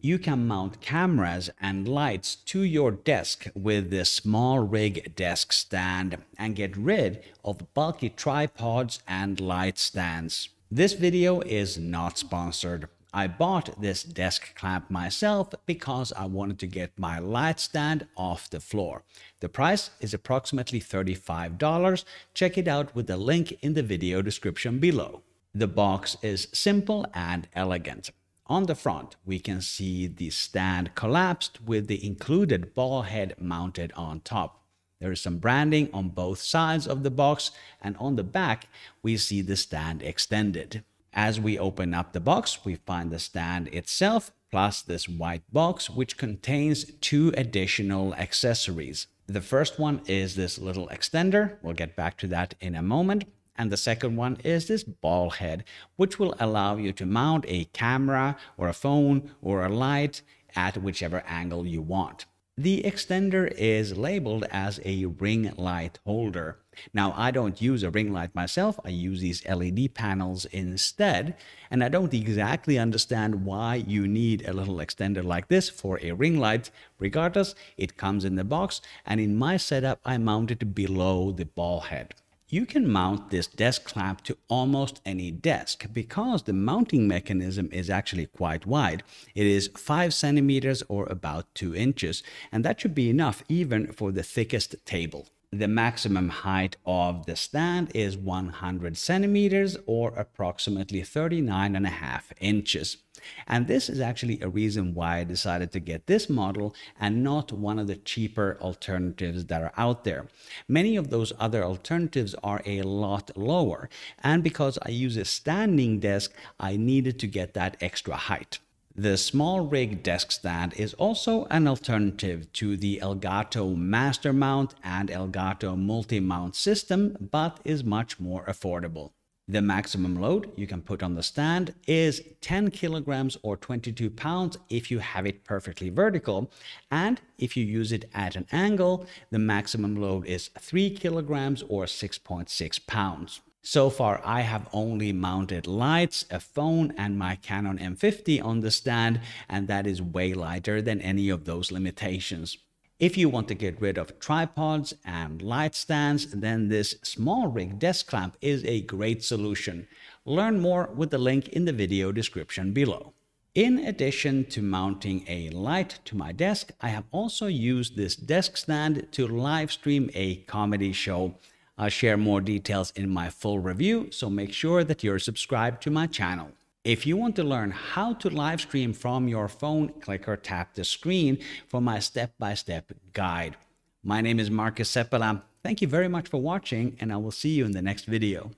you can mount cameras and lights to your desk with the SmallRig desk stand and get rid of bulky tripods and light stands. This video is not sponsored. I bought this desk clamp myself because I wanted to get my light stand off the floor. The price is approximately $35. Check it out with the link in the video description below. The box is simple and elegant. On the front, we can see the stand collapsed with the included ball head mounted on top. There is some branding on both sides of the box, and on the back, we see the stand extended. As we open up the box, we find the stand itself, plus this white box, which contains two additional accessories. The first one is this little extender. We'll get back to that in a moment. And the second one is this ball head, which will allow you to mount a camera or a phone or a light at whichever angle you want. The extender is labeled as a ring light holder. Now, I don't use a ring light myself. I use these LED panels instead, and I don't exactly understand why you need a little extender like this for a ring light. Regardless, it comes in the box, and in my setup, I mount it below the ball head. You can mount this desk clamp to almost any desk because the mounting mechanism is actually quite wide. It is 5 centimeters or about 2 inches, and that should be enough even for the thickest table. The maximum height of the stand is 100 centimeters or approximately 39.5 inches. And this is actually a reason why I decided to get this model and not one of the cheaper alternatives that are out there. Many of those other alternatives are a lot lower, and because I use a standing desk, I needed to get that extra height. The SmallRig desk stand is also an alternative to the Elgato Master Mount and Elgato Multi-Mount system, but is much more affordable. The maximum load you can put on the stand is 10 kilograms or 22 pounds if you have it perfectly vertical. And if you use it at an angle, the maximum load is 3 kilograms or 6.6 pounds. So far, I have only mounted lights, a phone, and my Canon M50 on the stand, and that is way lighter than any of those limitations. If you want to get rid of tripods and light stands, then this SmallRig desk clamp is a great solution. Learn more with the link in the video description below. In addition to mounting a light to my desk, I have also used this desk stand to live stream a comedy show. I'll share more details in my full review, so make sure that you're subscribed to my channel. If you want to learn how to live stream from your phone, click or tap the screen for my step-by-step guide. My name is Markus Seppälä. Thank you very much for watching, and I will see you in the next video.